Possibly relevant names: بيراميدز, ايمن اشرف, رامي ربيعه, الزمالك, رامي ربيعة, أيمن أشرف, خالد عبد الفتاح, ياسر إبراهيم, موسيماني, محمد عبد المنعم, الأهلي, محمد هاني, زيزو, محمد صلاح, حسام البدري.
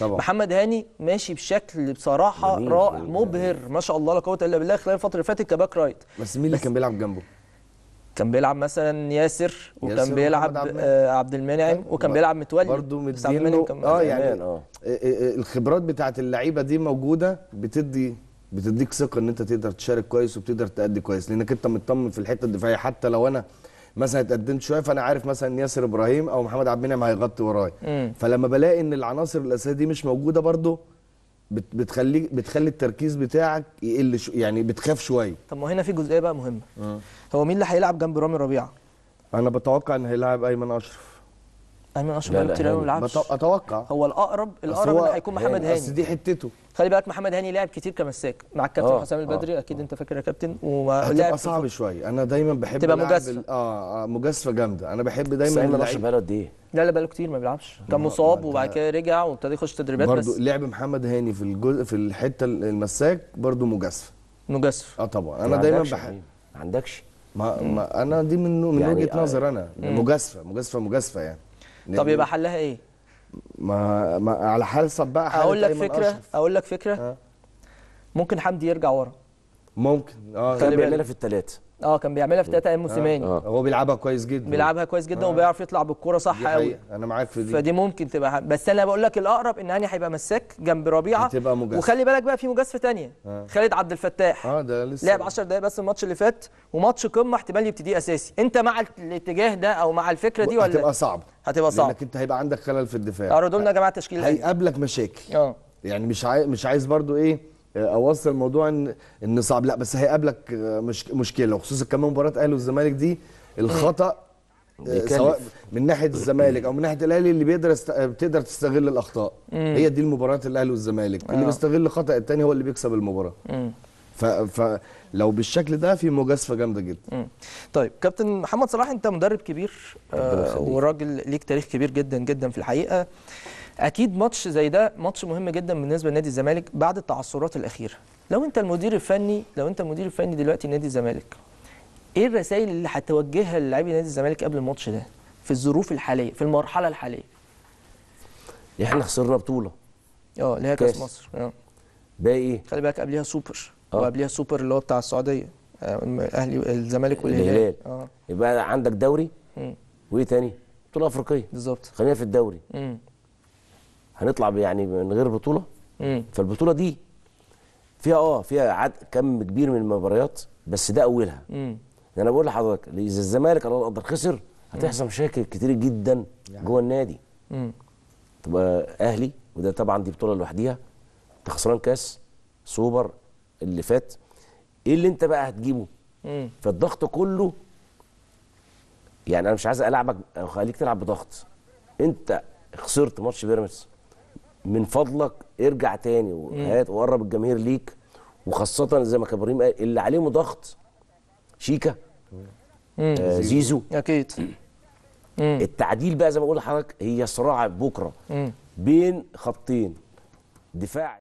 طبعا. محمد هاني ماشي بشكل بصراحه رائع مبهر ما شاء الله لا قوه الا بالله خلال الفتره اللي فاتت كباك رايت. بس مين اللي كان بيلعب جنبه؟ كان بيلعب مثلا ياسر وكان بيلعب عبد المنعم وكان بيلعب متولي برضه مدينه يعني الخبرات بتاعت اللعيبه دي موجوده بتديك ثقه ان انت تقدر تشارك كويس وبتقدر تأدي كويس لانك انت مطمن في الحته الدفاعيه. حتى لو انا مثلا اتقدمت شويه فانا عارف مثلا ان ياسر ابراهيم او محمد عبد المنعم هيغطي ورايا، فلما بلاقي ان العناصر الاساسيه دي مش موجوده برضه بتخلي التركيز بتاعك يقل يعني بتخاف شويه. طب ما هنا في جزئيه بقى مهمه. هو مين اللي هيلعب جنب رامي ربيعه؟ انا بتوقع ان هيلعب ايمن اشرف. ايمن اشرف بقاله كتير ما بيلعبش. اتوقع هو الاقرب اللي هيكون محمد هاني. بس دي حتته. خلي بالك محمد هاني لعب كتير كمساك مع الكابتن حسام البدري اكيد انت فاكر يا كابتن. هتبقى صعب شويه. انا دايما بحب تبقى مجازفه مجازفه جامده. انا بحب دايما ايمن اشرف بقاله قد ايه؟ لا بقاله كتير ما بيلعبش، كان مصاب وبعد كده رجع وابتدى يخش تدريبات. برضه لعب محمد هاني في الحته المساك برضه مجازفه طبعا. انا دايما بحب ما عندكش ما انا دي من يعني وجهه نظر انا مجازفه يعني. طب يبقى حلها ايه؟ ما على حسب بقى حاجه. اقول لك فكره ممكن حمدي يرجع ورا. ممكن كان بيعملها في الثلاثه. كان بيعملها في الثلاثه ايام موسيماني. هو بيلعبها كويس جدا وبيعرف يطلع بالكوره صح قوي. انا معاك في دي. فدي ممكن تبقى بس انا بقول لك الاقرب ان هاني هيبقى مساك جنب ربيعه وخلي بالك بقى في مجازفه ثانيه. خالد عبد الفتاح ده لسه لعب 10 دقايق بس الماتش اللي فات وماتش قمه احتمال يبتدي اساسي. انت مع الاتجاه ده او مع الفكره دي ولا هتبقى صعبه لانك انت هيبقى عندك خلل في الدفاع. اردوا لنا يا جماعه تشكيل هيقابلك مشاكل يعني مش عايز برضو اوصل الموضوع ان صعب، لا بس هيقابلك مشكله وخصوصا كمان مباراه الاهلي والزمالك دي الخطا سواء من ناحيه الزمالك او من ناحيه الاهلي اللي بتقدر تستغل الاخطاء. هي دي المباراه الاهلي والزمالك اللي بيستغل خطا الثاني هو اللي بيكسب المباراه. فلو بالشكل ده في مجازفه جامده جدا. طيب كابتن محمد صلاح انت مدرب كبير وراجل ليك تاريخ كبير جدا جدا في الحقيقه. اكيد ماتش زي ده ماتش مهم جدا بالنسبه لنادي الزمالك بعد التعثرات الاخيره. لو انت المدير الفني دلوقتي نادي الزمالك ايه الرسائل اللي هتوجهها للاعبي نادي الزمالك قبل الماتش ده في الظروف الحاليه في المرحله الحاليه؟ احنا خسرنا بطوله اللي هي كاس مصر باقي خلي بالك قبلها سوبر وقبلها سوبر اللي هو بتاع السعوديه الاهلي الزمالك والهلال يبقى عندك دوري وايه تاني؟ بطوله افريقيه بالظبط. خلينا في الدوري. هنطلع يعني من غير بطوله. فالبطوله دي فيها كم كبير من المباريات بس ده اولها. انا بقول لحضرتك اذا الزمالك الله يقدر خسر هتحصل مشاكل كتير جدا جوه النادي. تبقى اهلي وده طبعا دي بطوله لوحديها. انت خسران كاس سوبر اللي فات ايه اللي انت بقى هتجيبه؟ فالضغط كله يعني انا مش عايز العبك او خليك تلعب بضغط. انت خسرت ماتش بيراميدز من فضلك ارجع تاني وهات وقرب الجماهير ليك وخاصه زي ما كان ابراهيم قال اللي عليهم ضغط شيكا زيزو اكيد. التعديل بقى زي ما بقول لحضرتك هي صراع بكره بين خطين دفاع